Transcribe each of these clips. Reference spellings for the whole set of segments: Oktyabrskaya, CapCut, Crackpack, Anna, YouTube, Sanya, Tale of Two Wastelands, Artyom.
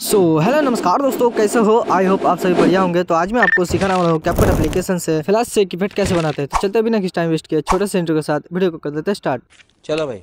So hello नमस्कार दोस्तों, कैसे हो? आई होप आप सभी बढ़िया होंगे। तो आज मैं आपको सिखाने वाला हूँ कैपकट एप्लीकेशन से फ्लैश से इफेक्ट कैसे बनाते हैं। तो चलते बिना किसी टाइम वेस्ट किए छोटे से इंट्रो के साथ वीडियो को कर देते हैं स्टार्ट। चलो भाई,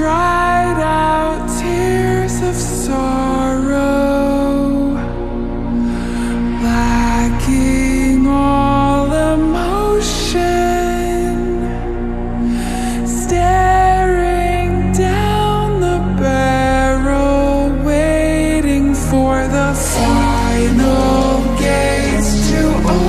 dried out tears of sorrow, lacking all emotion, staring down the barrel, waiting for the final gates to open.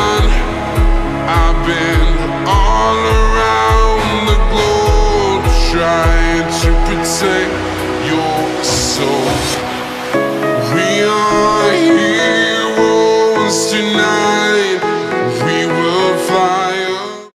I've been all around the globe trying to protect your soul.